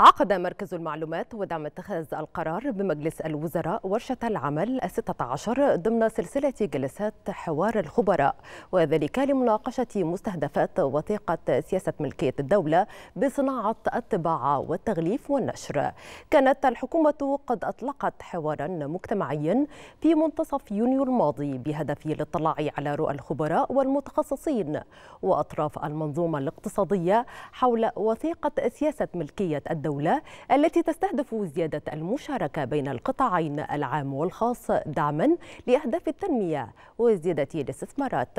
عقد مركز المعلومات ودعم اتخاذ القرار بمجلس الوزراء ورشة العمل 16 ضمن سلسلة جلسات حوار الخبراء، وذلك لمناقشة مستهدفات وثيقة سياسة ملكية الدولة بصناعة الطباعة والتغليف والنشر. كانت الحكومة قد أطلقت حوارا مجتمعيا في منتصف يونيو الماضي بهدف الاطلاع على رؤى الخبراء والمتخصصين وأطراف المنظومة الاقتصادية حول وثيقة سياسة ملكية الدولة التي تستهدف زيادة المشاركة بين القطاعين العام والخاص دعما لأهداف التنمية وزيادة الاستثمارات.